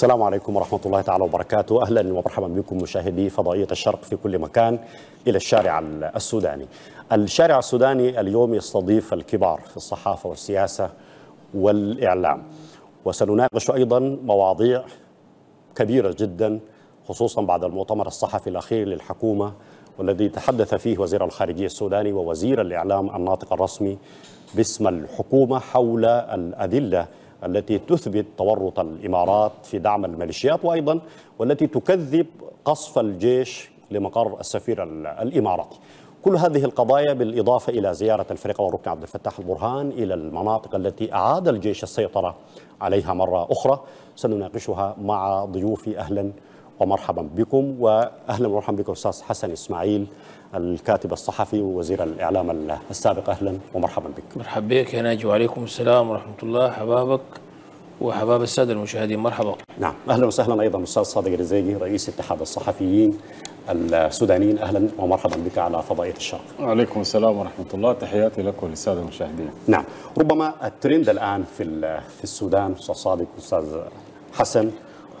السلام عليكم ورحمة الله تعالى وبركاته. أهلا ومرحبا بكم مشاهدي فضائية الشرق في كل مكان إلى الشارع السوداني. الشارع السوداني اليوم يستضيف الكبار في الصحافة والسياسة والإعلام، وسنناقش أيضا مواضيع كبيرة جدا، خصوصا بعد المؤتمر الصحفي الأخير للحكومة والذي تحدث فيه وزير الخارجية السوداني ووزير الإعلام الناطق الرسمي باسم الحكومة حول الأدلة التي تثبت تورط الإمارات في دعم الميليشيات، وأيضا والتي تكذب قصف الجيش لمقر السفير الإماراتي. كل هذه القضايا بالإضافة إلى زيارة الفريق والركن عبد الفتاح البرهان إلى المناطق التي أعاد الجيش السيطرة عليها مرة أخرى سنناقشها مع ضيوفي. أهلا ومرحبا بكم. وأهلا ومرحبا بكم أستاذ حسن اسماعيل الكاتب الصحفي ووزير الإعلام السابق، أهلا ومرحبا بك. مرحبا بك يا ناجي وعليكم السلام ورحمة الله، حبابك وحباب السادة المشاهدين مرحبا. نعم أهلا وسهلا أيضا أستاذ صادق رزيجي رئيس اتحاد الصحفيين السودانيين، أهلا ومرحبا بك على فضائية الشرق. وعليكم السلام ورحمة الله، تحياتي لك وللسادة المشاهدين. نعم، ربما الترند الآن في السودان أستاذ صادق وأستاذ حسن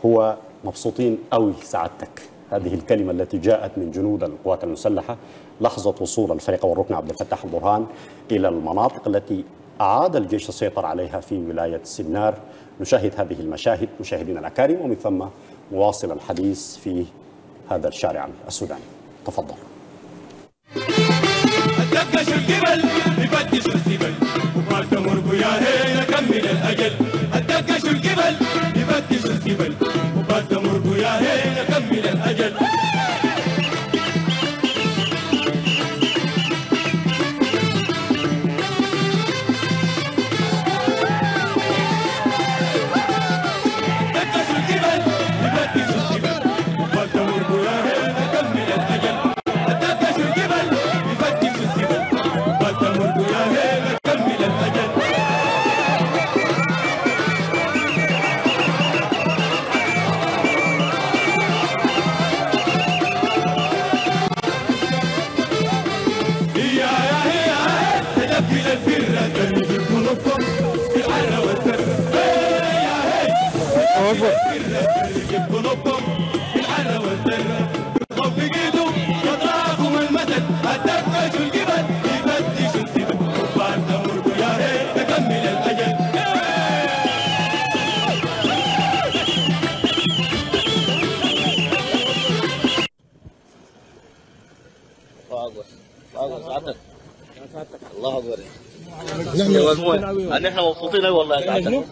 هو مبسوطين قوي سعادتك، هذه الكلمة التي جاءت من جنود القوات المسلحة لحظة وصول الفريق والركن عبد الفتاح البرهان إلى المناطق التي أعاد الجيش السيطرة عليها في ولاية سنار. نشاهد هذه المشاهد مشاهدينا الأكارم، ومن ثم نواصل الحديث في هذا الشارع السوداني. تفضل. نحن مبسوطين قوي والله يا عبد.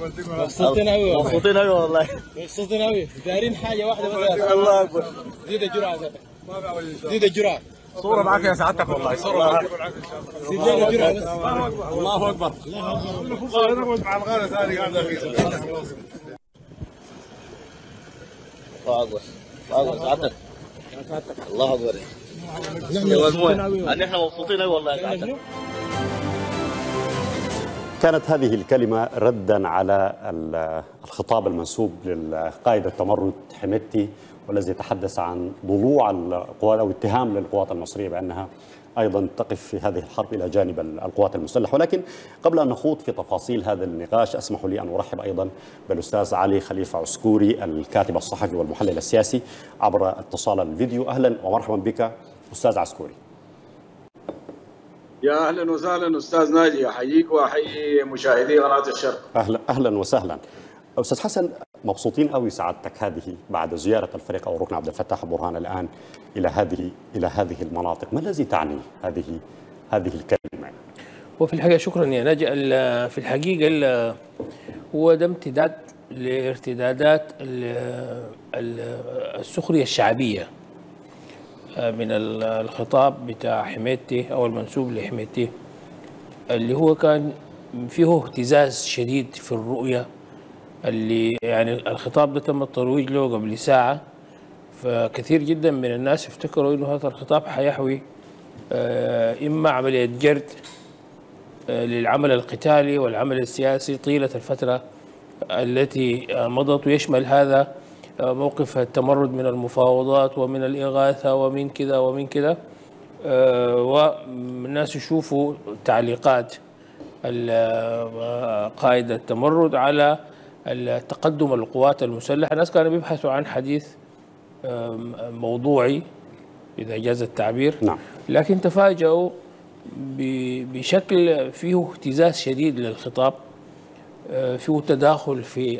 مبسوطين قوي دايرين حاجه واحده بس. الله اكبر. زيد الجرعه ذاتك. زيد الجرعه. صوره معك يا سعادتك والله، صوره معك. زيد لنا الجرعه بس. الله اكبر. نقعد مع الغرس هذه قاعده فيه. الله اكبر. سعادتك. الله اكبر. نحن مبسوطين قوي والله يا سعادتك. كانت هذه الكلمة ردا على الخطاب المنسوب للقائد التمرد حميدتي، والذي تحدث عن ضلوع القوات أو اتهام للقوات المصرية بأنها أيضا تقف في هذه الحرب إلى جانب القوات المسلحة. ولكن قبل أن نخوض في تفاصيل هذا النقاش اسمحوا لي أن أرحب أيضا بالأستاذ علي خليفة عسكوري الكاتب الصحفي والمحلل السياسي عبر اتصال الفيديو. أهلا ومرحبا بك أستاذ عسكوري. يا اهلا وسهلا استاذ ناجي، احييك واحيي مشاهدي قناه الشرق. اهلا وسهلا استاذ حسن. مبسوطين قوي سعادتك هذه بعد زياره الفريق او الركن عبد الفتاح البرهان الان الى هذه المناطق، ما الذي تعني هذه الكلمه؟ وفي الحقيقه شكرا يا ناجي، في الحقيقه هو ده امتداد لارتدادات السخريه الشعبيه من الخطاب بتاع حميدتي او المنسوب لحميدتي، اللي هو كان فيه اهتزاز شديد في الرؤيه، اللي يعني الخطاب ده تم الترويج له قبل ساعه، فكثير جدا من الناس افتكروا انه هذا الخطاب حيحوي اما عمليه جرد للعمل القتالي والعمل السياسي طيله الفتره التي مضت، ويشمل هذا موقف التمرد من المفاوضات ومن الإغاثة ومن كذا ومن كذا، والناس يشوفوا تعليقات قائد التمرد على التقدم القوات المسلحه، الناس كانوا بيبحثوا عن حديث موضوعي اذا جاز التعبير، نعم. لكن تفاجؤوا بشكل فيه اهتزاز شديد للخطاب، فيه تداخل في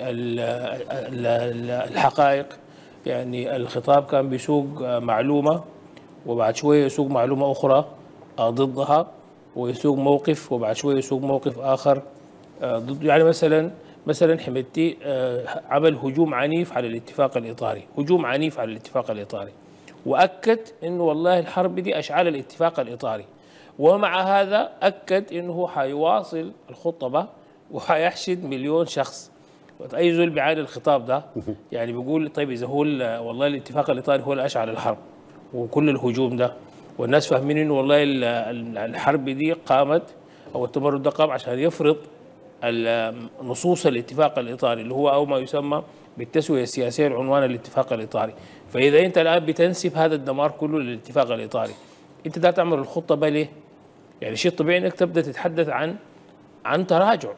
الحقائق. يعني الخطاب كان بيسوق معلومه وبعد شويه يسوق معلومه اخرى ضدها، ويسوق موقف وبعد شويه يسوق موقف اخر ضد. يعني مثلا حميدتي عمل هجوم عنيف على الاتفاق الاطاري، هجوم عنيف على الاتفاق الاطاري، واكد انه والله الحرب دي اشعال الاتفاق الاطاري، ومع هذا اكد انه حيواصل الخطبه وحيحشد مليون شخص. اي زول بيعاني الخطاب ده يعني بيقول طيب اذا هو والله الاتفاق الاطاري هو اللي اشعل الحرب وكل الهجوم ده، والناس فاهمين انه والله الحرب دي قامت او التمرد ده قام عشان يفرض نصوص الاتفاق الاطاري اللي هو او ما يسمى بالتسويه السياسيه العنوان الاتفاق الاطاري. فاذا انت الان بتنسب هذا الدمار كله للاتفاق الاطاري، انت ده تعمل الخطبه ليه؟ يعني شيء طبيعي انك تبدا تتحدث عن تراجع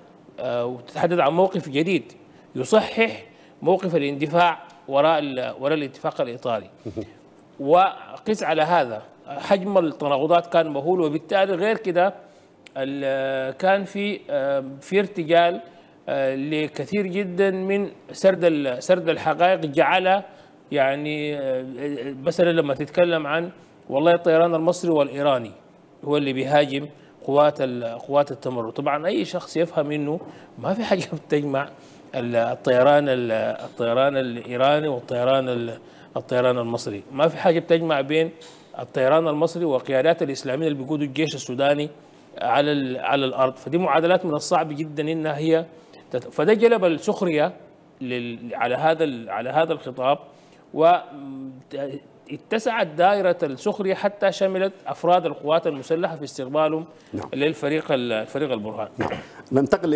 وتتحدث عن موقف جديد يصحح موقف الاندفاع وراء الاتفاق الاطاري. وقس على هذا حجم التناقضات كان مهول، وبالتالي غير كده كان في ارتجال لكثير جدا من سرد الحقائق، جعل يعني مثلا لما تتكلم عن والله الطيران المصري والايراني هو اللي بيهاجم قوات التمرد، طبعا اي شخص يفهم انه ما في حاجه بتجمع الطيران الايراني والطيران المصري، ما في حاجه بتجمع بين الطيران المصري وقيادات الاسلاميين اللي بيقودوا الجيش السوداني على الارض، فدي معادلات من الصعب جدا انها هي فده جلب السخريه على هذا الخطاب، واتسعت دائره السخريه حتى شملت افراد القوات المسلحه في استقبالهم للفريق البرهان. نعم. ننتقل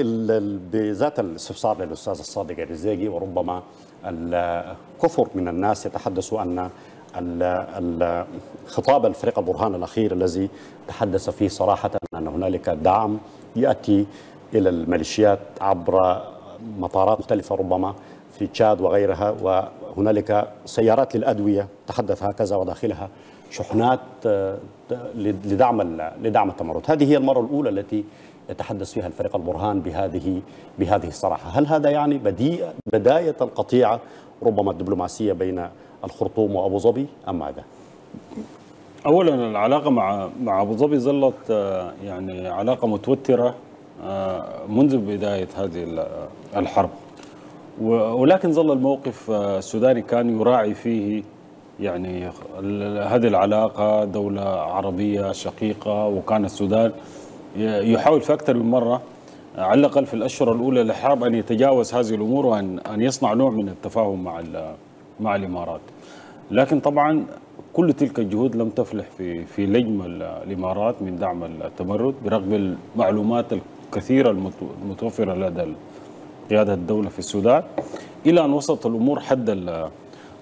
بذات الاستفسار للاستاذ الصادق الرزيجي، وربما الكثر من الناس يتحدثوا ان خطاب الفريق البرهان الأخير الذي تحدث فيه صراحة أن هنالك دعم يأتي إلى الميليشيات عبر مطارات مختلفة ربما في تشاد وغيرها، وهنالك سيارات للأدوية تحدث هكذا وداخلها شحنات لدعم التمرد. هذه هي المرة الأولى التي يتحدث فيها الفريق البرهان بهذه الصراحة. هل هذا يعني بداية القطيعة ربما الدبلوماسية بين الخرطوم وأبو ظبي أم ماذا؟ أولا العلاقة مع أبو ظبي ظلت يعني علاقة متوترة منذ بداية هذه الحرب، ولكن ظل الموقف السوداني كان يراعي فيه يعني هذه العلاقة دولة عربية شقيقة، وكان السودان يحاول في أكثر من مرة على الأقل في الأشهر الأولى للحرب أن يتجاوز هذه الأمور وأن يصنع نوع من التفاهم مع الإمارات، لكن طبعا كل تلك الجهود لم تفلح في لجم الإمارات من دعم التمرد برغم المعلومات الكثيرة المتوفرة لدى قيادة الدولة في السودان، إلى أن وصلت الأمور حد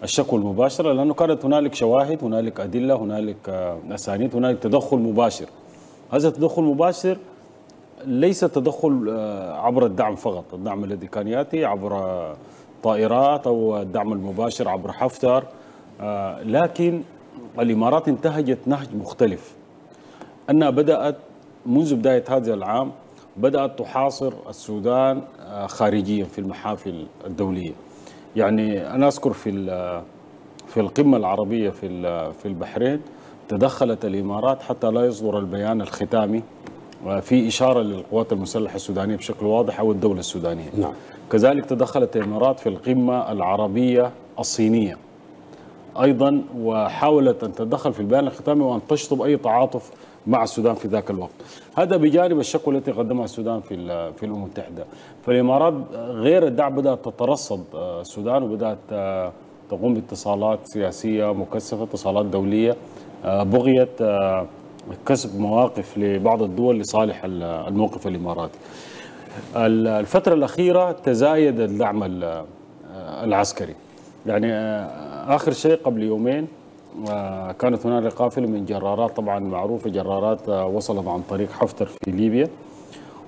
الشكوى المباشرة، لأنه كانت هنالك شواهد، هنالك أدلة، هنالك أسانيد، هنالك تدخل مباشر. هذا التدخل المباشر ليس تدخل عبر الدعم فقط، الدعم الذي كان يأتي عبر طائرات أو الدعم المباشر عبر حفتر، لكن الإمارات انتهجت نهج مختلف، أنها بدأت منذ بداية هذا العام بدأت تحاصر السودان خارجيا في المحافل الدولية. يعني أنا أذكر في القمة العربية في البحرين تدخلت الإمارات حتى لا يصدر البيان الختامي في إشارة للقوات المسلحة السودانية بشكل واضح أو الدولة السودانية. نعم. كذلك تدخلت الإمارات في القمة العربية الصينية أيضا، وحاولت أن تتدخل في البيان الختامي وأن تشطب أي تعاطف مع السودان في ذاك الوقت. هذا بجانب الشكوى التي قدمها السودان في الأمم المتحدة. فالإمارات غير الدعم بدأت تترصد السودان، وبدأت تقوم باتصالات سياسية مكثفة، اتصالات دولية، بغية كسب مواقف لبعض الدول لصالح الموقف الإماراتي. الفترة الأخيرة تزايد الدعم العسكري. يعني آخر شيء قبل يومين كانت هناك قافلة من جرارات طبعا معروفة، جرارات وصلت عن طريق حفتر في ليبيا،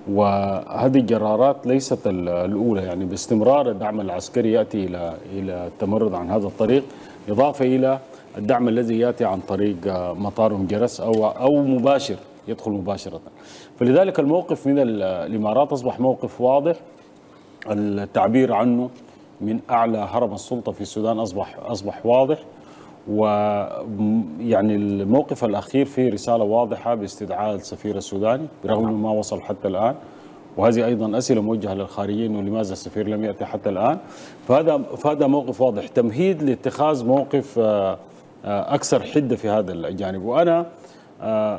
وهذه الجرارات ليست الأولى، يعني باستمرار الدعم العسكري يأتي إلى التمرد عن هذا الطريق، إضافة إلى الدعم الذي يأتي عن طريق مطار أم جرس أو مباشر يدخل مباشرة. فلذلك الموقف من الإمارات أصبح موقف واضح التعبير عنه من أعلى هرم السلطة في السودان، أصبح واضح. ويعني الموقف الأخير فيه رسالة واضحة باستدعاء السفير السوداني برغم أنه ما وصل حتى الآن، وهذه أيضا أسئلة موجهة للخارجيين أنه لماذا السفير لم يأتي حتى الآن. فهذا موقف واضح، تمهيد لاتخاذ موقف أكثر حدة في هذا الجانب. وأنا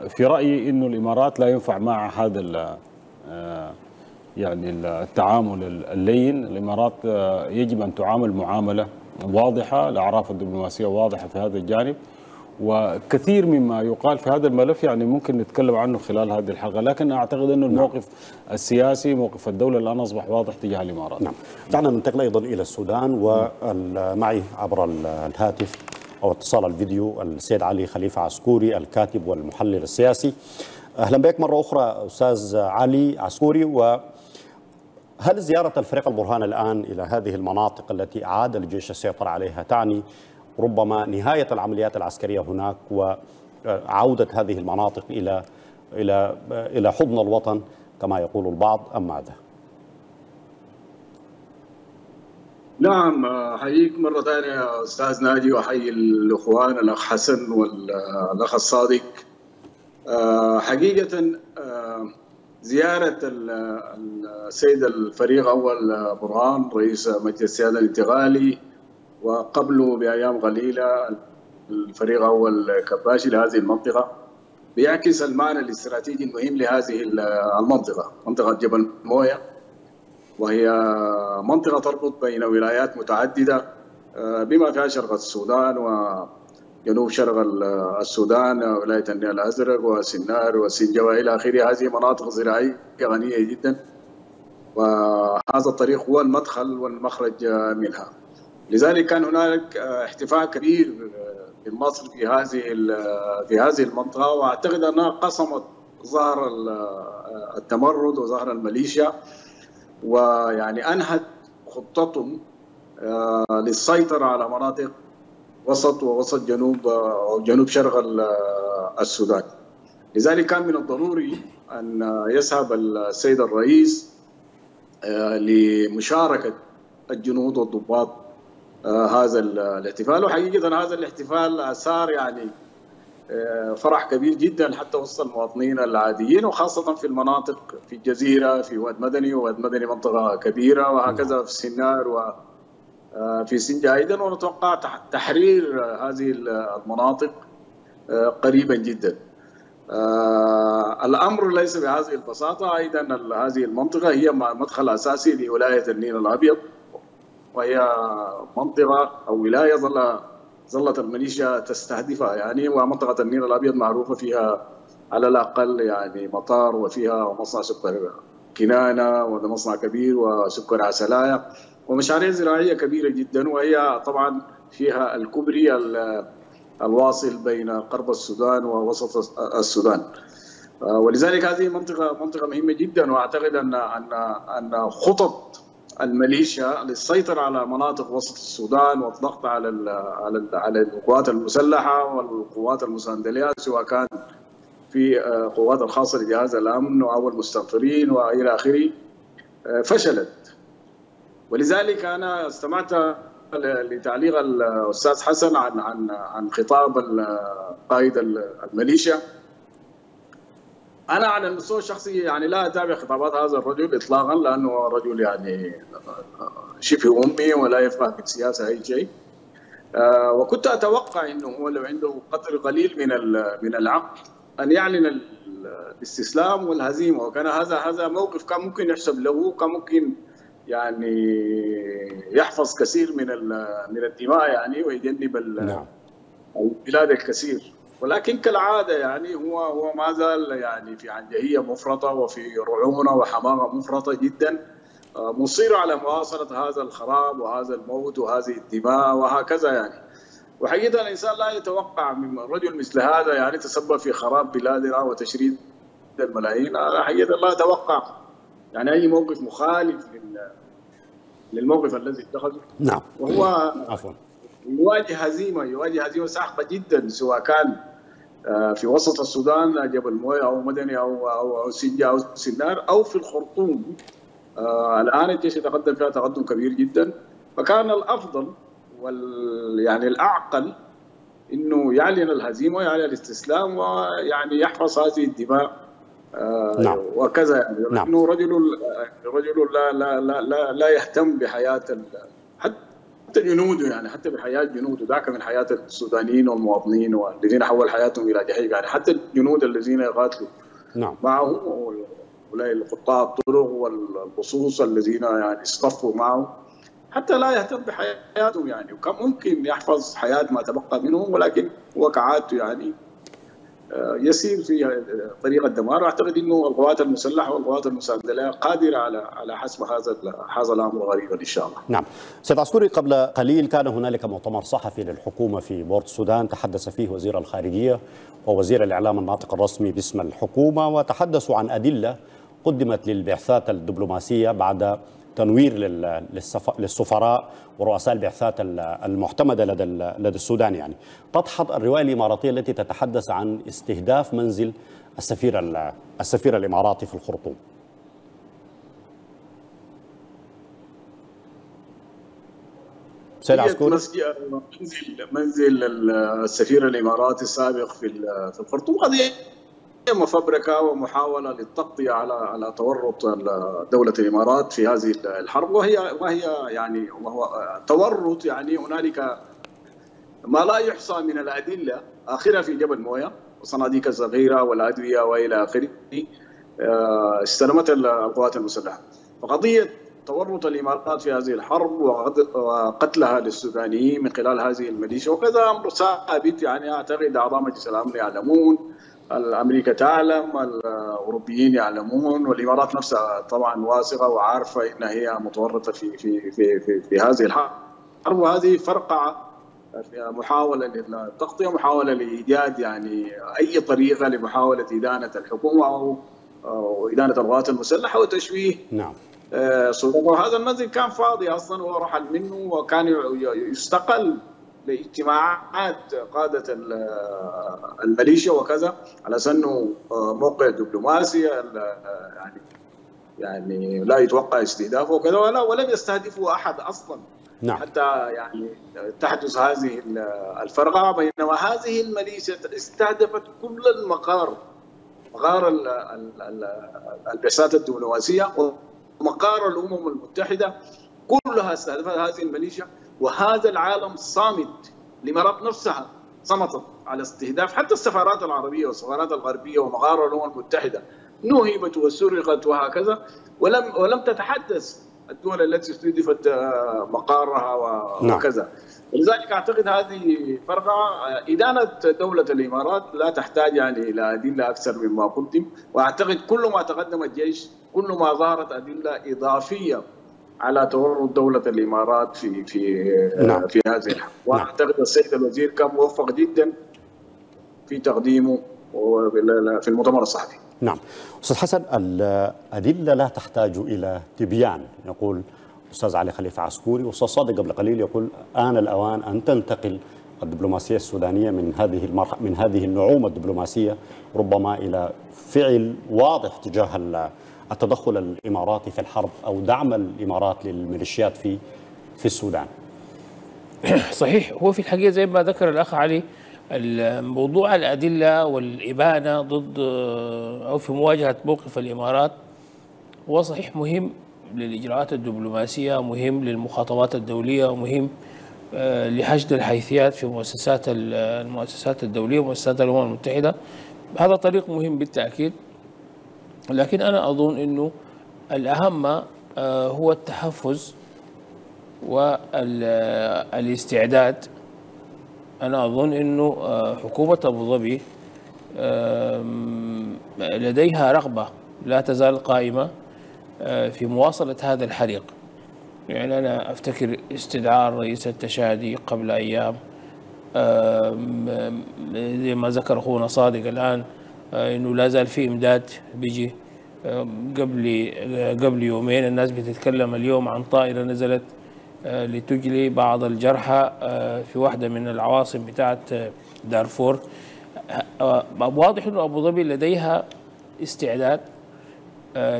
في رأيي أنه الإمارات لا ينفع مع هذا يعني التعامل اللين. الإمارات يجب أن تعامل معاملة واضحة، الأعراف الدبلوماسية واضحة في هذا الجانب، وكثير مما يقال في هذا الملف يعني ممكن نتكلم عنه خلال هذه الحلقة، لكن أعتقد أنه الموقف السياسي موقف الدولة الآن أصبح واضح تجاه الإمارات. نعم، دعنا ننتقل أيضا إلى السودان، ومعي عبر الهاتف أو اتصال الفيديو السيد علي خليفة عسكوري الكاتب والمحلل السياسي. أهلا بك مرة أخرى أستاذ علي عسكوري. هل زيارة الفريق البرهان الآن إلى هذه المناطق التي أعاد الجيش السيطرة عليها تعني ربما نهاية العمليات العسكرية هناك وعودة هذه المناطق إلى حضن الوطن كما يقول البعض أم ماذا؟ نعم، أحييك مرة ثانية أستاذ ناجي، وأحيي الإخوان الأخ حسن والأخ الصادق. حقيقة زيارة السيد الفريق أول برهان رئيس مجلس السيادة الانتقالي وقبله بأيام قليلة الفريق أول كباشي لهذه المنطقة بيعكس المعنى الاستراتيجي المهم لهذه المنطقة، منطقة جبل موية، وهي منطقة تربط بين ولايات متعددة بما فيها شرق السودان وجنوب شرق السودان، ولاية النيل الأزرق وسنار وسنجوى إلى آخره. هذه مناطق زراعية غنية جدا، وهذا الطريق هو المدخل والمخرج منها. لذلك كان هناك احتفاء كبير بالنصر في هذه المنطقة، وأعتقد أنها قصمت ظهر التمرد وظهر الميليشيا، ويعني أنهت خطتهم للسيطرة على مناطق وسط ووسط جنوب أو جنوب شرق السودان. لذلك كان من الضروري أن يذهب السيد الرئيس لمشاركة الجنود والضباط هذا الاحتفال. وحقيقة هذا الاحتفال أثار يعني فرح كبير جدا حتى وسط المواطنين العاديين، وخاصة في المناطق في الجزيرة، في واد مدني، وواد مدني منطقة كبيرة، وهكذا في السنار وفي سنجا أيضا. ونتوقع تحرير هذه المناطق قريبا جدا. الأمر ليس بهذه البساطة. أيضا هذه المنطقة هي مدخل أساسي لولاية النيل الأبيض، وهي منطقة أو ولاية ظلت الميليشيا تستهدفها يعني. ومنطقة النيل الأبيض معروفة فيها على الأقل يعني مطار، وفيها مصنع سكر كنانة، وهذا مصنع كبير، وسكر عسلايا، ومشاريع زراعية كبيرة جدا. وهي طبعا فيها الكوبري الواصل بين غرب السودان ووسط السودان. ولذلك هذه منطقة مهمة جدا. وأعتقد أن خطط الميليشيا للسيطرة على مناطق وسط السودان والضغط على القوات المسلحة والقوات المساندلية، سواء كان في قوات الخاصة لجهاز الأمن أو المستنفرين وإلى آخره، فشلت. ولذلك أنا استمعت لتعليق الأستاذ حسن عن خطاب قائد الميليشيا. أنا على المستوى الشخصي يعني لا أتابع خطابات هذا الرجل إطلاقا، لأنه رجل يعني شبه أمي ولا يفقه في السياسة أي شيء. وكنت أتوقع أنه هو لو عنده قدر قليل من العقل أن يعلن الاستسلام والهزيمة، وكان هذا موقف كان ممكن يحسب له، كان ممكن يعني يحفظ كثير من الدماء يعني، ويجنب البلاد الكثير. ولكن كالعادة يعني هو ما زال يعني في عنجهية مفرطة، وفي رعونة وحماقة مفرطة جدا، مصير على مواصلة هذا الخراب وهذا الموت وهذه الدماء وهكذا يعني. وحقيقة الإنسان لا يتوقع من رجل مثل هذا يعني تسبب في خراب بلادنا وتشريد الملايين. أنا حقيقة لا أتوقع يعني اي موقف مخالف للموقف الذي اتخذه. نعم. وهو عفوا يواجه هزيمه صعبه جدا، سواء كان في وسط السودان جبل مويه او مدني او سجا او سنار او في الخرطوم. الان الجيش يتقدم فيها تقدم كبير جدا، فكان الافضل يعني الاعقل انه يعلن الهزيمه ويعلن الاستسلام ويعني يحفظ هذه الدماء. نعم. وكذا يعني. نعم. انه رجل لا يهتم بحياه حتى جنوده، يعني حتى بحياه جنوده، دعك من حياه السودانيين والمواطنين والذين حول حياتهم الى جحيم، يعني حتى الجنود الذين يقاتلوا. نعم. معه قطاع الطرق والبصوص الذين يعني اصطفوا معه، حتى لا يهتم بحياتهم يعني، وكان ممكن يحفظ حياه ما تبقى منهم، ولكن هو كعادته يعني يسير في طريق الدمار. واعتقد انه القوات المسلحه والقوات المساعده لها قادره على حسم هذا الامر غريبا ان شاء الله. نعم. سيد عسكوري، قبل قليل كان هنالك مؤتمر صحفي للحكومه في بورت السودان، تحدث فيه وزير الخارجيه ووزير الاعلام الناطق الرسمي باسم الحكومه، وتحدثوا عن ادله قدمت للبعثات الدبلوماسيه بعد تنوير للسفراء ورؤساء البعثات المعتمدة لدى السودان. يعني تدحض الرواية الإماراتية التي تتحدث عن استهداف منزل السفير الإماراتي في الخرطوم. سيد عسكوري، منزل السفير الإماراتي السابق في الخرطوم قضية مفبركه ومحاوله للتغطيه على تورط دوله الامارات في هذه الحرب، وهي يعني وهو تورط، يعني هنالك ما لا يحصى من الادله، اخرها في جبل مويه والصناديق الصغيره والادويه والى اخره استلمت القوات المسلحه. فقضيه تورط الامارات في هذه الحرب وقتلها للسودانيين من خلال هذه الميليشيا وكذا امر ثابت، يعني اعتقد اعضاء مجلس الامن يعلمون، الامريكا تعلم، الاوروبيين يعلمون، والامارات نفسها طبعا واثقه وعارفه ان هي متورطه في في في في, في هذه الحرب، وهذه فرقعه محاوله للتغطيه، محاوله لايجاد يعني اي طريقه لمحاوله ادانه الحكومه او ادانه القوات المسلحه وتشويه. نعم. هذا المنزل كان فاضي اصلا ورحل منه، وكان يستقل لاجتماعات قادة الميليشيا وكذا على أنه موقع دبلوماسي يعني لا يتوقع استهدافه وكذا، ولم يستهدفه أحد أصلا. نعم. حتى يعني تحدث هذه الفرقة، بينما هذه الميليشيا استهدفت كل مقار البعثات الدبلوماسية ومقار الأمم المتحدة، كلها استهدفت هذه الميليشيا، وهذا العالم صامت. الامارات نفسها صمتت على استهداف حتى السفارات العربيه والسفارات الغربيه ومغار الامم المتحده، نهبت وسرقت وهكذا، ولم تتحدث الدول التي استهدفت مقارها وكذا. ولذلك اعتقد هذه فرقعه. ادانه دوله الامارات لا تحتاج يعني الى ادله اكثر مما قدم، واعتقد كل ما تقدم الجيش كل ما ظهرت ادله اضافيه على تورط دولة الإمارات في هذه الحرب. وأعتقد السيد الوزير كان موفق جدا في تقديمه في المؤتمر الصحفي. نعم. أستاذ حسن، الأدلة لا تحتاج إلى تبيان، يقول أستاذ علي خليفة عسكوري، وأستاذ صادق قبل قليل يقول آن الأوان أن تنتقل الدبلوماسية السودانية من هذه النعومة الدبلوماسية ربما إلى فعل واضح تجاه التدخل الإماراتي في الحرب أو دعم الإمارات للميليشيات في السودان. صحيح. هو في الحقيقة زي ما ذكر الأخ علي، موضوع الأدلة والإبانة ضد أو في مواجهة موقف الإمارات هو صحيح مهم للإجراءات الدبلوماسية، مهم للمخاطبات الدولية، ومهم لحشد الحيثيات في المؤسسات الدولية ومؤسسات الأمم المتحدة. هذا طريق مهم بالتأكيد، لكن أنا أظن أنه الأهم هو التحفز والاستعداد. أنا أظن أنه حكومة أبوظبي لديها رغبة لا تزال قائمة في مواصلة هذا الحريق. يعني أنا أفتكر استدعاء رئيس التشادي قبل أيام، زي ما ذكر أخونا صادق الآن، انه لا زال في امداد بيجي قبل يومين. الناس بتتكلم اليوم عن طائرة نزلت لتجلي بعض الجرحى في واحدة من العواصم بتاعت دارفور. واضح أن أبو ظبي لديها استعداد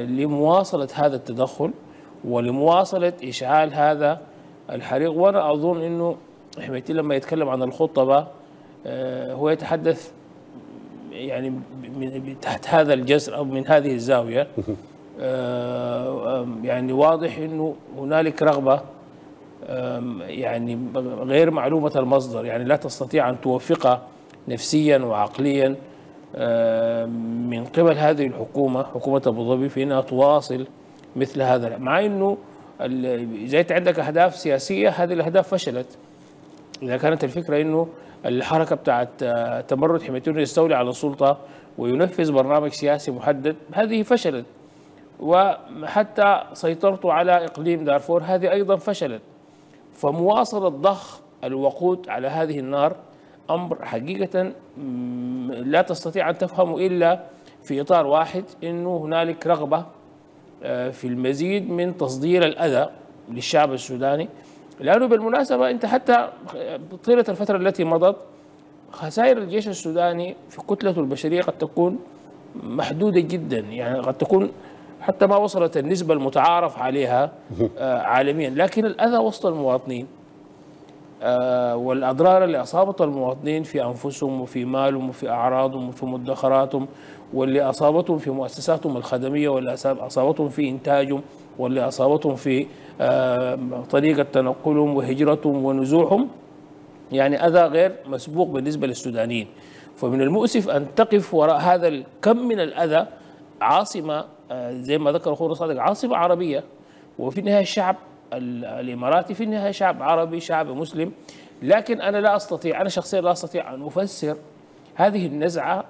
لمواصلة هذا التدخل ولمواصلة إشعال هذا الحريق. وأنا أظن أنه حميدتي لما يتكلم عن الخطة بقى هو يتحدث يعني تحت هذا الجسر أو من هذه الزاوية. يعني واضح أنه هنالك رغبة يعني غير معلومة المصدر، يعني لا تستطيع أن توفقها نفسيا وعقليا من قبل هذه الحكومة، حكومة أبو ظبي، في أنها تواصل مثل هذا، مع أنه إذا أنت عندك أهداف سياسية هذه الأهداف فشلت. إذا كانت الفكرة أنه الحركة بتاعت تمرد حميدتي يستولي على السلطة وينفذ برنامج سياسي محدد، هذه فشلت، وحتى سيطرته على إقليم دارفور هذه أيضا فشلت. فمواصلة ضخ الوقود على هذه النار أمر حقيقة لا تستطيع أن تفهمه إلا في إطار واحد، أنه هنالك رغبة في المزيد من تصدير الأذى للشعب السوداني. لأنه بالمناسبة أنت حتى طيلة الفترة التي مضت خسائر الجيش السوداني في كتلته البشرية قد تكون محدودة جدا، يعني قد تكون حتى ما وصلت النسبة المتعارف عليها عالميا، لكن الأذى وسط المواطنين والأضرار اللي أصابت المواطنين في أنفسهم وفي مالهم وفي أعراضهم وفي مدخراتهم، واللي أصابتهم في مؤسساتهم الخدمية، واللي أصابتهم في إنتاجهم، واللي أصابتهم في طريقة تنقلهم وهجرتهم ونزوحهم، يعني أذى غير مسبوق بالنسبة للسودانيين. فمن المؤسف أن تقف وراء هذا الكم من الأذى عاصمة زي ما ذكر أخونا صادق، عاصمة عربية، وفي النهاية الشعب الإماراتي في النهاية شعب عربي، شعب مسلم. لكن أنا لا أستطيع، أنا شخصيا لا أستطيع أن أفسر هذه النزعة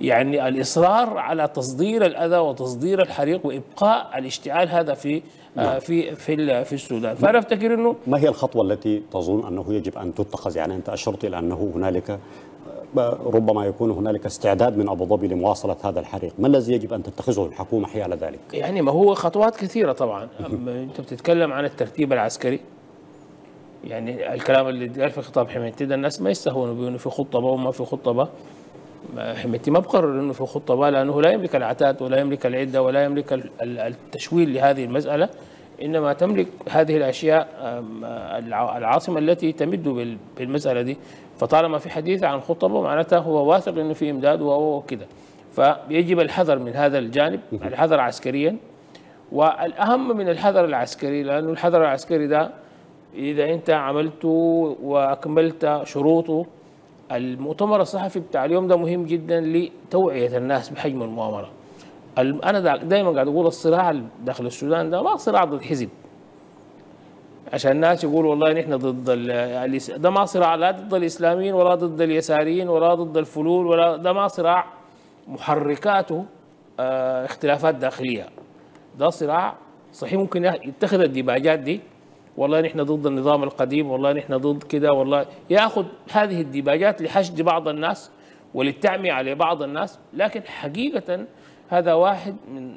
يعني الإصرار على تصدير الأذى وتصدير الحريق وإبقاء الاشتعال هذا في السودان. فأنا أفتكر أنه ما هي الخطوة التي تظن أنه يجب أن تتخذ؟ يعني أنت أشرت إلى أنه هنالك ربما يكون هنالك استعداد من أبو ظبي لمواصلة هذا الحريق، ما الذي يجب أن تتخذه الحكومة حيال ذلك؟ يعني ما هو خطوات كثيرة طبعا. أنت بتتكلم عن الترتيب العسكري، يعني الكلام اللي قال في خطاب حميدتي ده الناس ما يستهونوا به، انه في خطة وما في خطة. حميدتي ما بقرر انه في خطة، لأنه لا يملك العتاد ولا يملك العدة ولا يملك التشويل لهذه المسألة، إنما تملك هذه الأشياء العاصمة التي تمد بالمسألة دي. فطالما في حديث عن خطبة معناتها هو واثق أنه في إمداد وكذا. فيجب الحذر من هذا الجانب، الحذر عسكريا، والأهم من الحذر العسكري، لأنه الحذر العسكري ده إذا أنت عملته وأكملت شروطه. المؤتمر الصحفي بتاع اليوم ده مهم جدا لتوعية الناس بحجم المؤامرة. أنا دائما قاعد أقول الصراع داخل السودان ده ما صراع ضد حزب، عشان الناس يقولوا والله نحن ضد ده ما صراع لا ضد الإسلاميين ولا ضد اليساريين ولا ضد الفلول، ولا ده ما صراع محركاته اختلافات داخلية. ده صراع صحيح ممكن يتخذ الديباجات دي، والله نحن ضد النظام القديم، والله نحن ضد كده، والله يأخذ هذه الديباجات لحشد بعض الناس وللتعمية على بعض الناس. لكن حقيقة هذا واحد من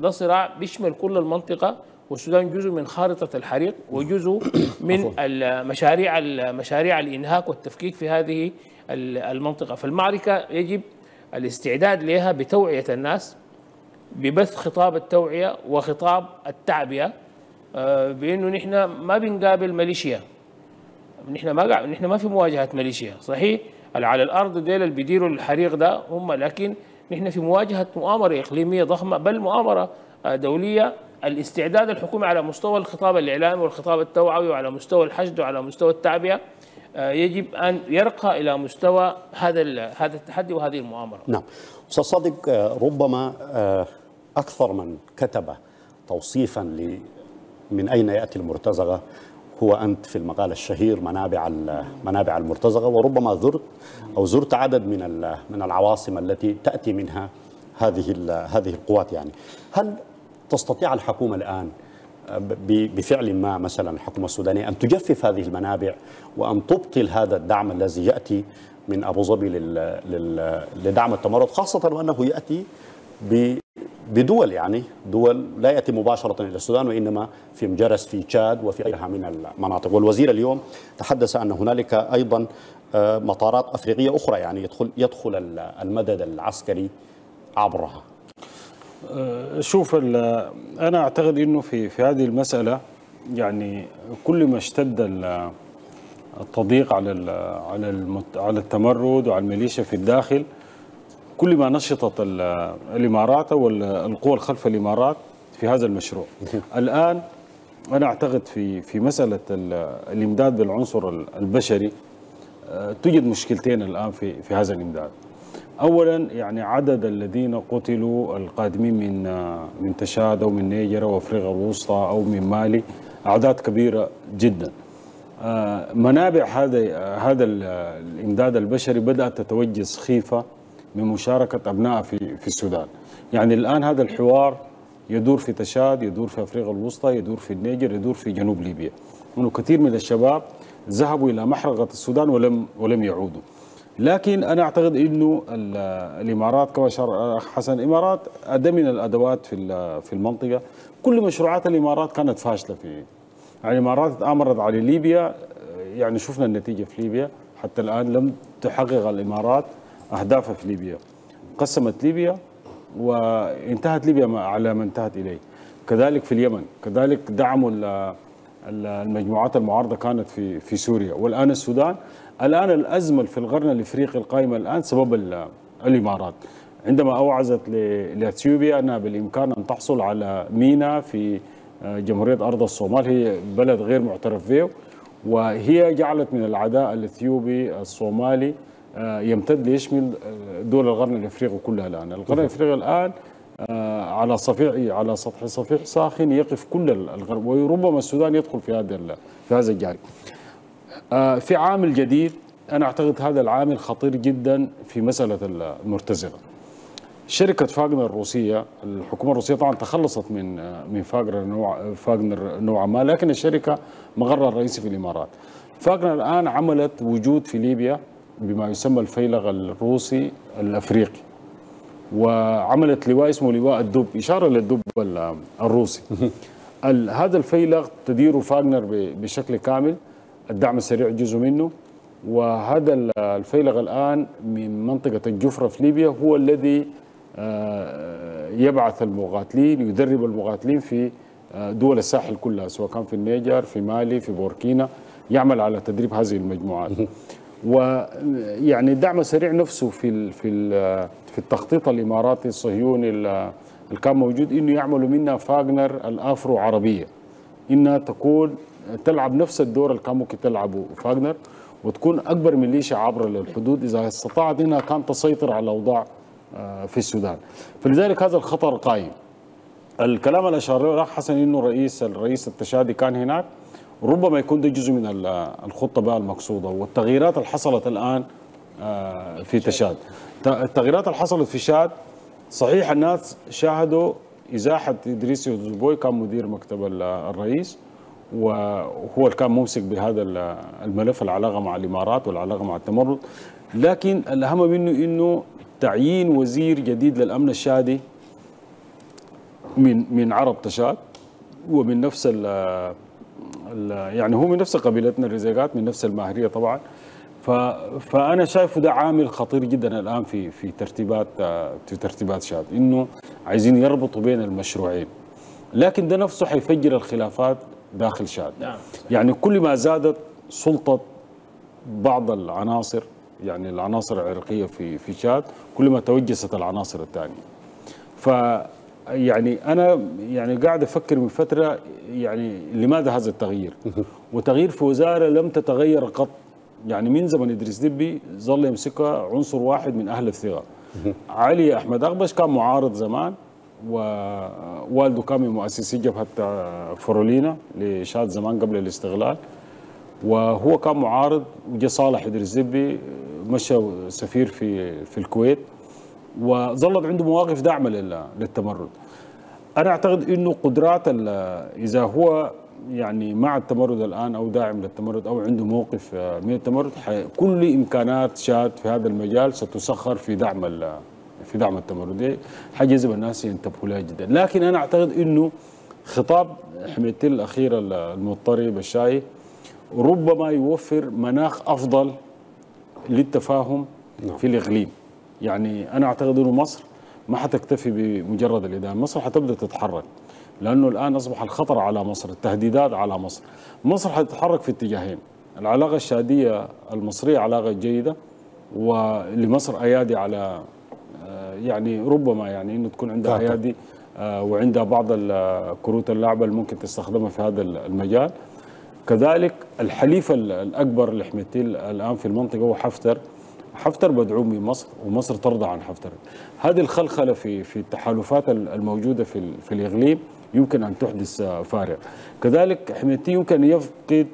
ده صراع بيشمل كل المنطقة، والسودان جزء من خارطة الحريق وجزء من مشاريع الإنهاك والتفكيك في هذه المنطقة. فالمعركة يجب الاستعداد لها بتوعية الناس، ببث خطاب التوعية وخطاب التعبئة بأنه نحن ما بنقابل ميليشيا، نحن ما في مواجهة ميليشيا. صحيح على الأرض ديل اللي بيديروا الحريق ده هم، لكن نحن في مواجهة مؤامرة إقليمية ضخمة بل مؤامرة دولية. الاستعداد الحكومي على مستوى الخطاب الإعلامي والخطاب التوعوي وعلى مستوى الحشد وعلى مستوى التعبئة يجب أن يرقى إلى مستوى هذا التحدي وهذه المؤامرة. نعم أستاذ صادق، ربما أكثر من كتب توصيفا من أين يأتي المرتزقة هو أنت في المقال الشهير منابع المرتزقة، وربما زرت عدد من العواصم التي تأتي منها هذه القوات. يعني هل تستطيع الحكومة الآن بفعل ما، مثلا الحكومة السودانية، أن تجفف هذه المنابع وأن تبطل هذا الدعم الذي يأتي من أبو ظبي لدعم التمرد، خاصة وأنه يأتي بدول يعني دول لا يأتي مباشرة إلى السودان، وإنما في مجرس في تشاد وفي غيرها من المناطق. والوزير اليوم تحدث أن هنالك أيضا مطارات أفريقية أخرى يعني يدخل المدد العسكري عبرها. شوف، أنا أعتقد أنه في هذه المسألة يعني كل ما اشتد التضييق على التمرد وعلى الميليشيا في الداخل، كل ما نشطت الإمارات والقوى الخلف الإمارات في هذا المشروع. الآن أنا أعتقد في مسألة الإمداد بالعنصر البشري توجد مشكلتين الآن في هذا الإمداد. أولا يعني عدد الذين قتلوا القادمين من تشاد أو من نيجر أو أفريقيا الوسطى أو من مالي أعداد كبيرة جدا. منابع هذا الإمداد البشري بدأت تتوجس خيفة من مشاركة أبنائها في السودان. يعني الآن هذا الحوار يدور في تشاد، يدور في أفريقيا الوسطى، يدور في النيجر، يدور في جنوب ليبيا. إنه كثير من الشباب ذهبوا إلى محرقة السودان ولم يعودوا. لكن أنا أعتقد إنه الإمارات كما أشار حسن، الإمارات أدمن الأدوات في المنطقة. كل مشروعات الإمارات كانت فاشلة يعني الإمارات تأمرت على ليبيا، يعني شفنا النتيجة في ليبيا. حتى الآن لم تحقق الإمارات أهدافها في ليبيا، قسمت ليبيا وانتهت ليبيا على ما انتهت إليه. كذلك في اليمن، كذلك دعموا المجموعات المعارضة كانت في سوريا. والآن السودان، الآن الأزمة في القرن الإفريقي القائمة الآن سبب الإمارات عندما أوعزت لأثيوبيا أنها بالإمكان أن تحصل على ميناء في جمهورية أرض الصومال، هي بلد غير معترف به، وهي جعلت من العداء الأثيوبي الصومالي يمتد ليشمل دول القرن الإفريقي كلها. الآن القرن الإفريقي الآن على سطح صفيح ساخن يقف كل الغرب، وربما السودان يدخل في هذا الجانب. في عامل جديد، أنا أعتقد هذا العامل خطير جدا في مسألة المرتزقة. شركة فاغنر الروسية، الحكومة الروسية طبعا تخلصت من فاغنر نوعا ما، لكن الشركة مغرها الرئيسي في الإمارات. فاغنر الآن عملت وجود في ليبيا بما يسمى الفيلق الروسي الأفريقي، وعملت لواء اسمه لواء الدب، إشارة للدب الروسي. هذا الفيلق تديره فاغنر بشكل كامل، الدعم السريع جزء منه، وهذا الفيلق الآن من منطقة الجفرة في ليبيا هو الذي يبعث المقاتلين، يدرب المقاتلين في دول الساحل كلها، سواء كان في النيجر، في مالي، في بوركينا، يعمل على تدريب هذه المجموعات. ويعني الدعم السريع نفسه في التخطيط الإماراتي الصهيوني اللي كان موجود، إنه يعملوا منها فاغنر الأفرو عربية، إنها تكون تلعب نفس الدور اللي كان ممكن تلعبه فاغنر، وتكون أكبر ميليشيا عبر للحدود إذا استطاعت إنها كانت تسيطر على الأوضاع في السودان. فلذلك هذا الخطر قائم. الكلام اللي أشار له حسن إنه الرئيس التشادي كان هناك، ربما يكون ده جزء من الخطة بقى المقصودة. والتغييرات اللي حصلت الآن في تشاد، التغييرات اللي حصلت في شاد، صحيح الناس شاهدوا إزاحة إدريس ديبي، كان مدير مكتب الرئيس وهو اللي كان ممسك بهذا الملف، العلاقة مع الإمارات والعلاقة مع التمرد. لكن الأهم منه إنه تعيين وزير جديد للأمن الشادي من عرب تشاد، ومن نفس يعني هو من نفس قبيلتنا الرزيقات، من نفس الماهرية طبعا. فأنا شايفه ده عامل خطير جدا الآن في ترتيبات شاد، إنه عايزين يربطوا بين المشروعين، لكن ده نفسه حيفجر الخلافات داخل شاد. يعني كل ما زادت سلطة بعض العناصر، يعني العناصر العرقية في شاد، كل ما توجست العناصر الثانية. يعني أنا يعني قاعد أفكر من فترة، يعني لماذا هذا التغيير؟ وتغيير في وزارة لم تتغير قط، يعني من زمن إدريس ديبي ظل يمسكها عنصر واحد من أهل الثغة. علي أحمد أغبش كان معارض زمان، ووالده كان من مؤسسي جبهة فرولينا لشاد زمان قبل الاستغلال، وهو كان معارض. وجاء صالح إدريس ديبي مشى سفير في الكويت، وظلت عنده مواقف داعمه للتمرد. انا اعتقد انه قدرات، اذا هو يعني مع التمرد الآن أو داعم للتمرد أو عنده موقف من التمرد، كل إمكانات شات في هذا المجال ستسخر في دعم التمرد. حاجة يجب الناس ينتبهوا لها جدا. لكن أنا أعتقد أنه خطاب حميدتي الأخير المضطرب الشاي ربما يوفر مناخ أفضل للتفاهم في الإقليم. يعني أنا أعتقد أنه مصر ما حتكتفي بمجرد الإدانة، مصر حتبدأ تتحرك، لأنه الآن أصبح الخطر على مصر، التهديدات على مصر. مصر حتتحرك في اتجاهين، العلاقة الشادية المصرية علاقة جيدة، ولمصر أيادي على يعني ربما يعني أنه تكون عندها أيادي وعندها بعض الكروت اللعبة اللي ممكن تستخدمها في هذا المجال. كذلك الحليف الأكبر لحميدتي الآن في المنطقة هو حفتر. حفتر بدعوم من مصر ومصر ترضى عن حفتر. هذه الخلخلة في التحالفات الموجودة في الإقليم يمكن أن تحدث فارق. كذلك حميدتي يمكن أن يفقد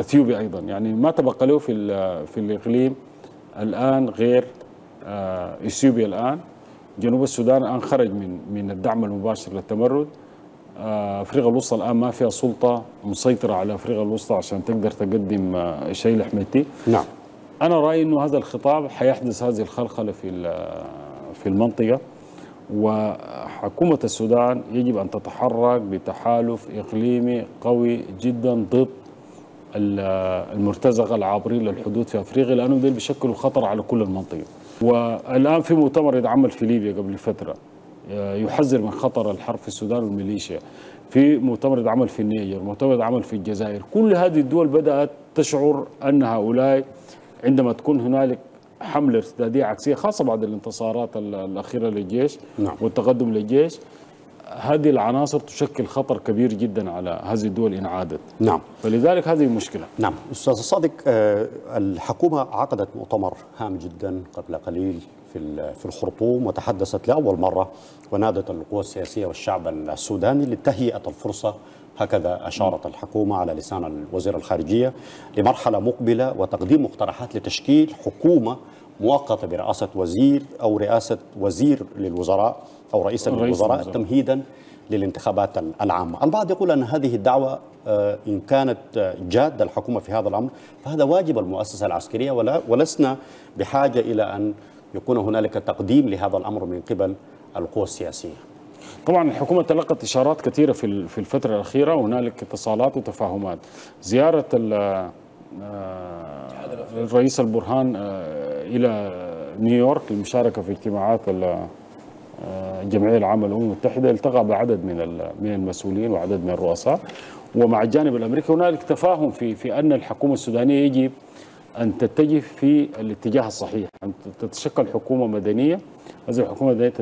أثيوبيا أيضا، يعني ما تبقى له في الإقليم الآن غير إثيوبيا. الآن جنوب السودان الآن خرج من الدعم المباشر للتمرد. أفريقيا الوسطى الآن ما فيها سلطة مسيطرة على أفريقيا الوسطى عشان تقدر تقدم شيء لحميدتي. نعم. أنا رأيي إنه هذا الخطاب حيحدث هذه الخلخلة في المنطقة، وحكومة السودان يجب أن تتحرك بتحالف إقليمي قوي جدا ضد المرتزقة العابرين للحدود في أفريقيا، لأنهم دول بيشكلوا خطر على كل المنطقة. والآن في مؤتمر يتعمل في ليبيا قبل فترة يحذر من خطر الحرب في السودان والميليشيا، في مؤتمر يتعمل في النيجر، مؤتمر يتعمل في الجزائر. كل هذه الدول بدأت تشعر أن هؤلاء عندما تكون هنالك حملة ارتدادية عكسية خاصة بعد الانتصارات الأخيرة للجيش والتقدم للجيش، هذه العناصر تشكل خطر كبير جدا على هذه الدول إن عادت. نعم. فلذلك هذه مشكلة. نعم. أستاذ صادق، الحكومة عقدت مؤتمر هام جدا قبل قليل في الخرطوم، وتحدثت لأول مرة ونادت القوى السياسية والشعب السوداني لتهيئة الفرصة، هكذا أشارت الحكومة على لسان الوزير الخارجية، لمرحلة مقبلة وتقديم مقترحات لتشكيل حكومة مؤقتة برئاسة وزير أو رئاسة وزير للوزراء أو رئيسا للوزراء تمهيدا للانتخابات العامة. البعض يقول أن هذه الدعوة إن كانت جادة الحكومة في هذا الأمر فهذا واجب المؤسسة العسكرية، ولسنا بحاجة إلى أن يكون هنالك تقديم لهذا الأمر من قبل القوى السياسية. طبعا الحكومة تلقت إشارات كثيرة في الفترة الأخيرة، وهنالك اتصالات وتفاهمات. زيارة الرئيس البرهان إلى نيويورك للمشاركة في اجتماعات الجمعية العامة للأمم المتحدة، التقى بعدد من المسؤولين وعدد من الرؤساء، ومع الجانب الأمريكي هنالك تفاهم في أن الحكومة السودانية يجب أن تتجه في الاتجاه الصحيح، أن تتشكل حكومة مدنية. هذه الحكومة المدنية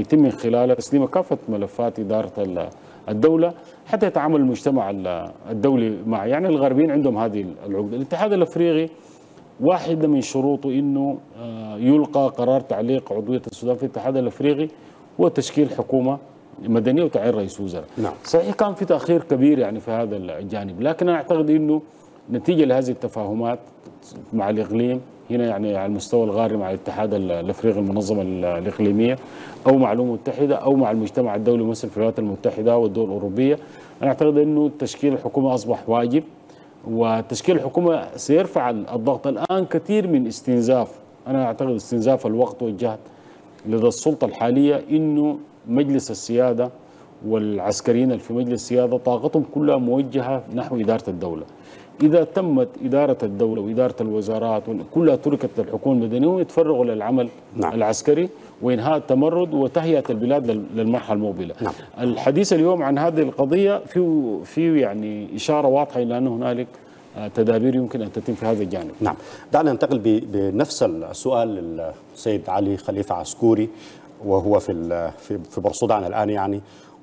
يتم من خلالها تسليم كافة ملفات إدارة الدولة حتى يتعامل المجتمع الدولي معه. يعني الغربيين عندهم هذه العقدة. الاتحاد الأفريقي واحدة من شروطه أنه يلقى قرار تعليق عضوية السودان في الاتحاد الأفريقي وتشكيل حكومة مدنية وتعيين رئيس وزراء. نعم. صحيح كان في تأخير كبير في هذا الجانب، لكن أنا أعتقد أنه نتيجة لهذه التفاهمات مع الإقليم هنا، يعني على المستوى الغاري مع الاتحاد الأفريقي المنظمة الإقليمية أو مع الأمم المتحدة أو مع المجتمع الدولي مثل في الولايات المتحدة والدول الأوروبية، أنا أعتقد أنه تشكيل الحكومة أصبح واجب، وتشكيل الحكومة سيرفع الضغط. الآن كثير من استنزاف الوقت والجهد لدى السلطة الحالية، أنه مجلس السيادة والعسكريين اللي في مجلس السيادة طاقتهم كلها موجهة نحو إدارة الدولة. إذا تمت إدارة الدولة وإدارة الوزارات كلها تركت للحكومة المدنية ويتفرغوا للعمل العسكري وإنهاء التمرد وتهيئة البلاد للمرحلة المقبلة. الحديث اليوم عن هذه القضية في يعني إشارة واضحة إلى أن هنالك تدابير يمكن أن تتم في هذا الجانب. نعم. دعنا ننتقل بنفس السؤال للسيد علي خليفة عسكوري وهو في برصدان الآن، يعني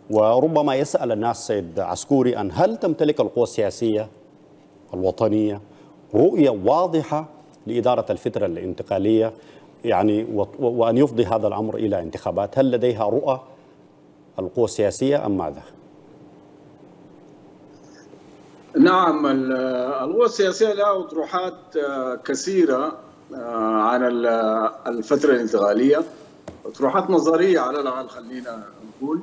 وربما يسأل الناس سيد عسكوري أن هل تمتلك القوى السياسية الوطنية رؤية واضحة لإدارة الفترة الانتقالية، يعني وأن يفضي هذا الأمر إلى انتخابات؟ هل لديها رؤى القوى السياسية أم ماذا؟ نعم، القوى السياسية لها أطروحات كثيرة عن الفترة الانتقالية، أطروحات نظرية على الأقل خلينا نقول.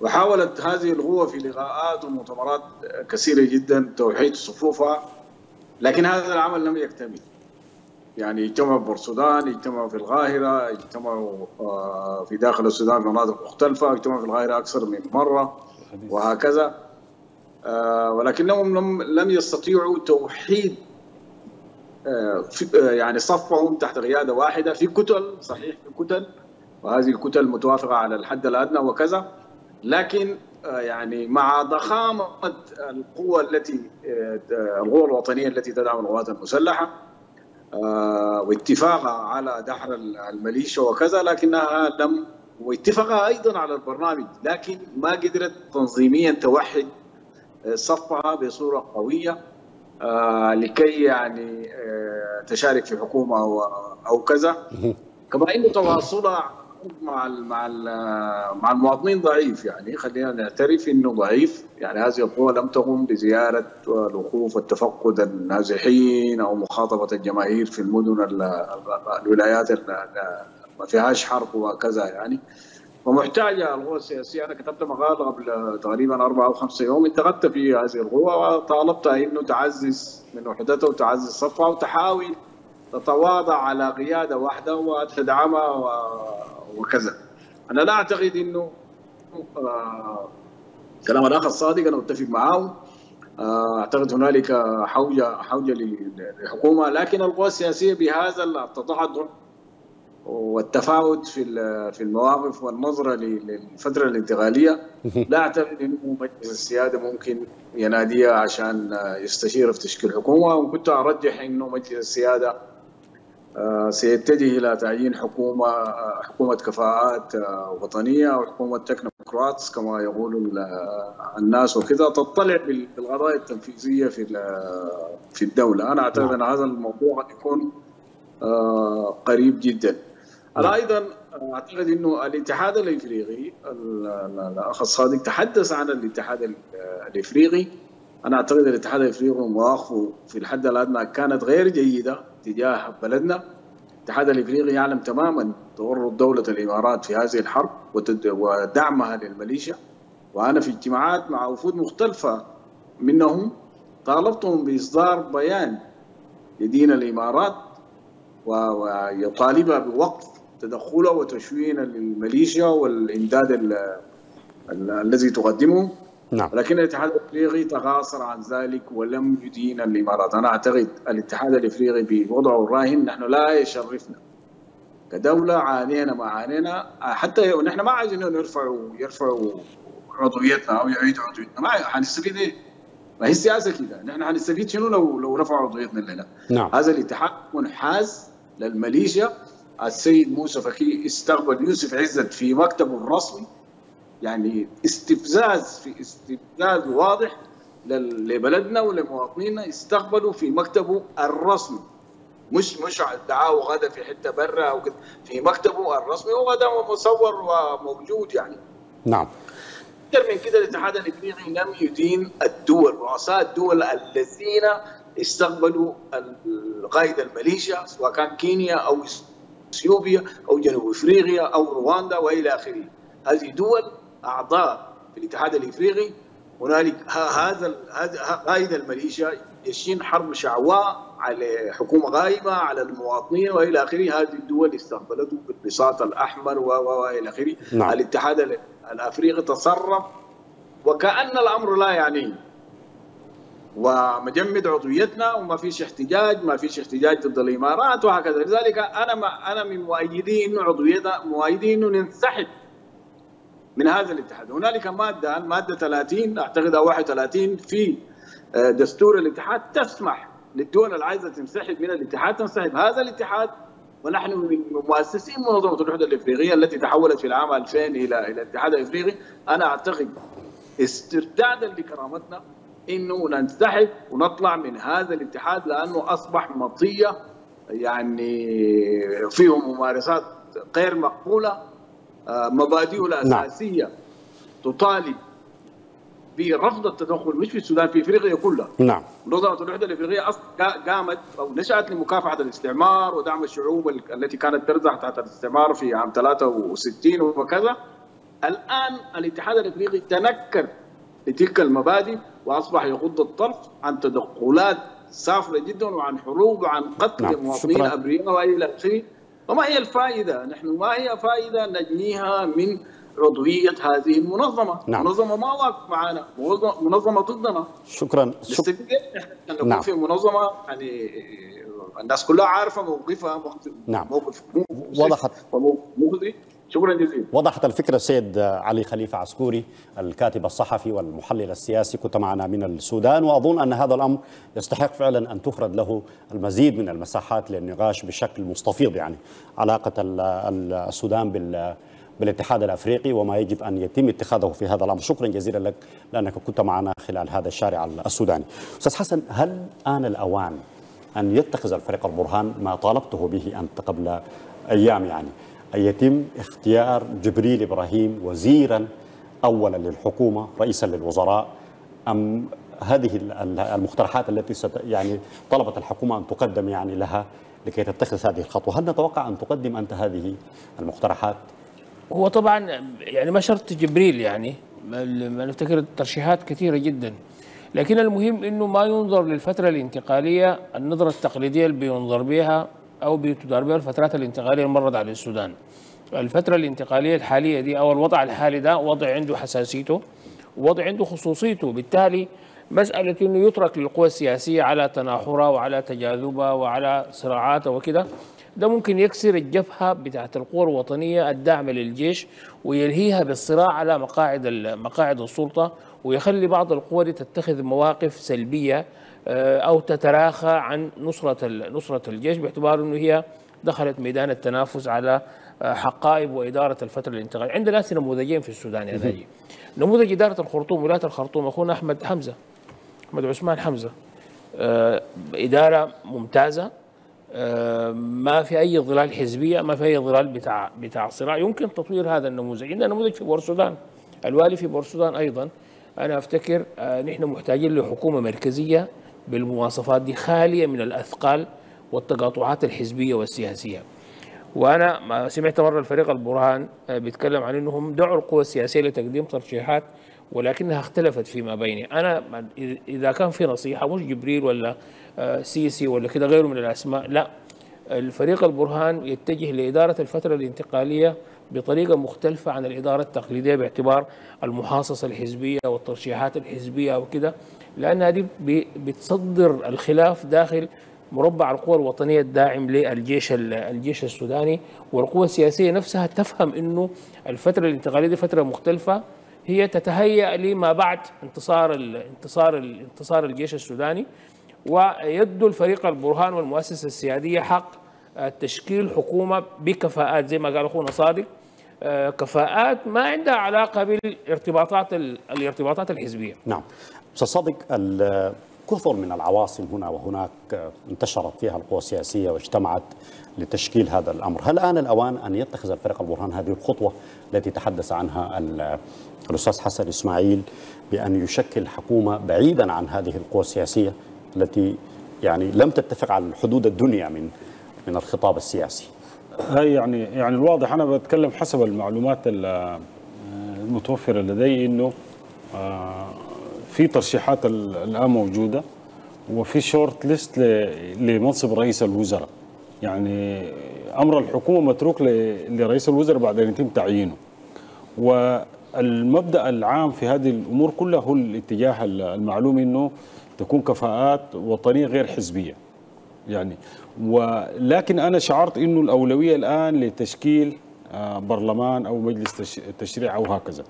وحاولت هذه القوة في لقاءات ومؤتمرات كثيرة جدا توحيد صفوفها، لكن هذا العمل لم يكتمل. يعني اجتمعوا بالسودان، اجتمعوا في القاهرة، اجتمعوا في داخل السودان في مناطق مختلفة، اجتمعوا في القاهرة أكثر من مرة وهكذا، ولكنهم لم يستطيعوا توحيد يعني صفهم تحت قيادة واحدة. في كتل صحيح، في كتل، وهذه الكتل متوافقة على الحد الأدنى وكذا، لكن يعني مع ضخامة القوة التي القوى الوطنية التي تدعم القوات المسلحة واتفاقها على دحر الميليشيا وكذا، لكنها لم، واتفاقها أيضا على البرنامج، لكن ما قدرت تنظيميا توحد صفها بصورة قوية لكي يعني تشارك في حكومة أو كذا. كما أن تواصلها مع المواطنين ضعيف، يعني خلينا نعترف انه ضعيف. يعني هذه القوى لم تقم بزياره الوقوف والتفقد النازحين او مخاطبه الجماهير في المدن الولايات ما فيهاش حرب وكذا، يعني ومحتاجه القوى السياسيه. انا كتبت مقال قبل تقريبا 4 أو 5 يوم، انتقدت في هذه القوى وطالبتها انه تعزز من وحدتها وتعزز صفها وتحاول تتواضع على قياده واحده وتدعمها وكذا. انا لا اعتقد انه كلام الاخ الصادق انا اتفق معه. اعتقد هنالك حوجه للحكومه، لكن القوى السياسيه بهذا التضعضع والتفاوت في المواقف والنظره للفتره الانتقاليه لا اعتقد انه مجلس السياده ممكن يناديها عشان يستشير في تشكيل حكومه. وكنت ارجح انه مجلس السياده سيتجه الى تعيين حكومه كفاءات وطنيه او حكومه تكنوقراطس كما يقول الناس وكذا، تطلع بالقضايا التنفيذيه في الدوله. انا اعتقد ان هذا الموضوع يكون قريب جدا. انا ايضا اعتقد انه الاتحاد الافريقي، الاخ الصادق تحدث عن الاتحاد الافريقي. انا اعتقد الاتحاد الافريقي مواقفه في الحد الادنى كانت غير جيده تجاه بلدنا. الاتحاد الافريقي يعلم تماما تورط دوله الامارات في هذه الحرب ودعمها للميليشيا، وانا في اجتماعات مع وفود مختلفه منهم طالبتهم باصدار بيان يدين الامارات ويطالبها بوقف تدخلها وتشوين الميليشيا والامداد الذي تقدمه. نعم. لكن الاتحاد الافريقي تغاصر عن ذلك ولم يدين الامارات. انا اعتقد الاتحاد الافريقي بوضعه الراهن نحن لا يشرفنا كدوله. عانينا ما عانينا، حتى نحن ما عايزين يرفعوا عضويتنا او يعيدوا عضويتنا. ما هنستفيد ايه؟ ما هي السياسه كده. نحن هنستفيد شنو لو رفعوا عضويتنا لنا؟ نعم. هذا الاتحاد منحاز للميليشيا. السيد موسى فكي استقبل يوسف عزت في مكتبه الرسمي، يعني استفزاز في استفزاز واضح لبلدنا ولمواطنينا. استقبلوا في مكتبه الرسمي، مش دعاه غدا في حته برا او كده، في مكتبه الرسمي وغدا مصور وموجود. يعني نعم، اكثر من كده الاتحاد الافريقي لم يدين الدول، رؤساء الدول الذين استقبلوا قائد الميليشيا، سواء كان كينيا او اثيوبيا او جنوب افريقيا او رواندا والى اخره. هذه دول اعضاء في الاتحاد الافريقي. هنالك هذا قائد الميليشيا يشين حرب شعواء على حكومه غائبه على المواطنين والى اخره. هذه الدول استقبلته بالبساط الاحمر والى اخره. نعم. الاتحاد الافريقي تصرف وكأن الامر لا يعنيه، ومجمد عضويتنا وما فيش احتجاج، ما فيش احتجاج ضد الامارات وهكذا. لذلك انا من مؤيدين انه عضويتنا، مؤيدين انه ننسحب من هذا الاتحاد. هنالك ماده 30 اعتقد او 31 في دستور الاتحاد تسمح للدول اللي عايزه تنسحب من الاتحاد تنسحب. هذا الاتحاد، ونحن من مؤسسين منظمه الوحده الافريقيه التي تحولت في العام 2000 الى الاتحاد الافريقي، انا اعتقد استردادا لكرامتنا انه ننسحب ونطلع من هذا الاتحاد، لانه اصبح مطيه يعني فيه ممارسات غير مقبوله. مبادئه الاساسيه تطالب برفض التدخل، مش في السودان، في افريقيا كلها. نعم. منظمه الوحده الافريقيه قامت او نشات لمكافحه الاستعمار ودعم الشعوب التي كانت ترزح تحت الاستعمار في عام 63 وكذا. الآن الاتحاد الإفريقي تنكر لتلك المبادئ وأصبح يغض الطرف عن تدخلات سافرة جدا وعن حروب وعن قتل المواطنين الأبرياء وإلى آخره. وما هي الفائدة؟ نحن ما هي فائدة نجنيها من عضوية هذه المنظمة؟ منظمة ما واقف معنا، منظمة ضدنا. شكرا. نكون في منظمة يعني الناس كلها عارفة موقفها موقف وضحت ومغذي. شكرا جزيلا. وضحت الفكرة السيد علي خليفة عسكوري الكاتب الصحفي والمحلل السياسي، كنت معنا من السودان، وأظن أن هذا الأمر يستحق فعلا أن تخرج له المزيد من المساحات للنقاش بشكل مستفيض، يعني علاقة السودان بالاتحاد الأفريقي وما يجب أن يتم اتخاذه في هذا الأمر. شكرا جزيلا لك لأنك كنت معنا خلال هذا الشارع السوداني. أستاذ حسن، هل آن الأوان أن يتخذ الفريق البرهان ما طالبته به أنت قبل أيام، يعني أن يتم اختيار جبريل إبراهيم وزيرا أولا للحكومة رئيسا للوزراء، أم هذه المقترحات التي يعني طلبت الحكومة أن تقدم يعني لها لكي تتخذ هذه الخطوة؟ هل نتوقع أن تقدم أنت هذه المقترحات؟ هو طبعا يعني ما شرط جبريل، يعني ما نفتكر الترشيحات كثيرة جدا، لكن المهم أنه ما ينظر للفترة الانتقالية النظرة التقليدية اللي بينظر بها أو بتدار بها الفترات الانتقالية اللي مرت على السودان. الفترة الانتقالية الحالية دي أو الوضع الحالي ده وضع عنده حساسيته، وضع عنده خصوصيته، بالتالي مسألة أنه يترك للقوى السياسية على تناحرها وعلى تجاذبها وعلى صراعاتها وكده، ده ممكن يكسر الجبهة بتاعت القوى الوطنية الداعمة للجيش ويلهيها بالصراع على مقاعد السلطة، ويخلي بعض القوى تتخذ مواقف سلبية أو تتراخى عن نصرة الجيش باعتبار أنه هي دخلت ميدان التنافس على حقائب وإدارة الفترة الانتقالية. عندنا نموذجين في السودان يا ناجي. نموذج إدارة الخرطوم، ولاية الخرطوم، أخونا أحمد عثمان حمزه، إدارة ممتازة، ما في أي ظلال حزبية، ما في أي ظلال بتاع صراع، يمكن تطوير هذا النموذج. عندنا نموذج في بورسودان، الوالي في بورسودان أيضا، أنا أفتكر نحن محتاجين لحكومة مركزية بالمواصفات دي، خالية من الأثقال والتقاطعات الحزبية والسياسية. وأنا ما سمعت مرة الفريق البرهان بيتكلم عن أنهم دعوا القوى السياسية لتقديم ترشيحات ولكنها اختلفت فيما بيني. أنا إذا كان في نصيحة، مش جبريل ولا سيسي ولا كده غيره من الأسماء، لا، الفريق البرهان يتجه لإدارة الفترة الانتقالية بطريقة مختلفة عن الإدارة التقليدية باعتبار المحاصصة الحزبية والترشيحات الحزبية وكده، لأن هذه بتصدر الخلاف داخل مربع القوى الوطنية الداعم للجيش السوداني، والقوى السياسية نفسها تفهم أنه الفترة الانتقالية دي فترة مختلفة، هي تتهيأ لما بعد انتصار الجيش السوداني. ويدوا الفريق البرهان والمؤسسة السيادية حق تشكيل حكومة بكفاءات زي ما قال أخونا صادق، كفاءات ما عندها علاقة بالارتباطات الحزبية. نعم أستاذ صادق، الكثر من العواصم هنا وهناك انتشرت فيها القوى السياسية واجتمعت لتشكيل هذا الأمر، هل آن الأوان أن يتخذ الفريق البرهان هذه الخطوة التي تحدث عنها الأستاذ حسن إسماعيل بأن يشكل حكومة بعيدا عن هذه القوى السياسية التي يعني لم تتفق على حدود الدنيا من الخطاب السياسي؟ هي يعني الواضح، أنا بتكلم حسب المعلومات المتوفرة لدي، إنه في ترشيحات الآن موجودة وفي شورت ليست لمنصب رئيس الوزراء، يعني أمر الحكومة متروك لرئيس الوزراء بعد أن يتم تعيينه. والمبدأ العام في هذه الأمور كلها هو الاتجاه المعلوم، إنه تكون كفاءات وطنية غير حزبية يعني. ولكن أنا شعرت إنه الأولوية الآن لتشكيل برلمان أو مجلس تشريع أو هكذا.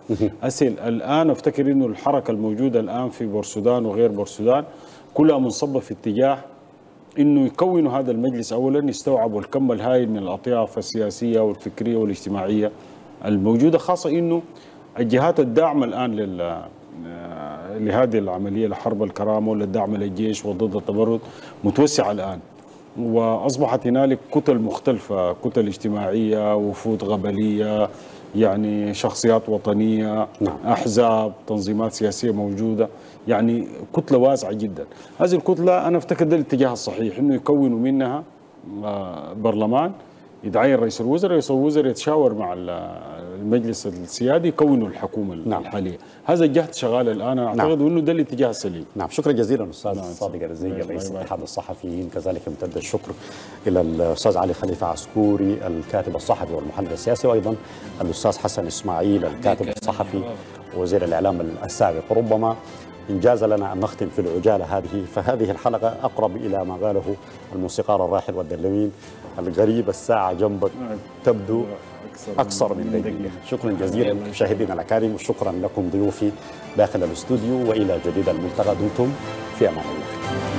الآن أفتكر إنه الحركة الموجودة الآن في بورسودان وغير بورسودان كلها منصبة في اتجاه إنه يكونوا هذا المجلس أولا، يستوعبوا الكم الهائل من الأطياف السياسية والفكرية والاجتماعية الموجودة، خاصة إنه الجهات الداعمة الآن لهذه العملية، لحرب الكرامة وللدعم للجيش وضد التبرد، متوسعة الآن، وأصبحت هنالك كتل مختلفة، كتل اجتماعية، وفود غبلية، يعني شخصيات وطنية، أحزاب، تنظيمات سياسية موجودة، يعني كتلة واسعة جدا. هذه الكتلة أنا أفتكر ده الاتجاه الصحيح، إنه يكونوا منها برلمان، يدعي رئيس الوزراء، رئيس الوزراء يتشاور مع المجلس السيادي كونوا الحكومه الحاليه. هذا الجهد شغال الان، اعتقد انه ده الاتجاه السليم. شكرا جزيلا استاذ صادق رزيجي رئيس اتحاد الصحفيين، كذلك يمتد الشكر الى الاستاذ علي خليفه عسكوري الكاتب الصحفي والمحلل السياسي، وايضا الاستاذ حسن اسماعيل الكاتب الصحفي وزير الاعلام السابق. ربما إنجاز لنا أن نختم في العجالة هذه، فهذه الحلقة أقرب إلى ما قاله الموسيقار الراحل والدلوين: الغريب الساعة جنبك تبدو أكثر من دقيقة. شكرا جزيلا مشاهدينا الأكارم، وشكرا لكم ضيوفي داخل الاستوديو، وإلى جديد الملتقى. دمتم في أمان الله.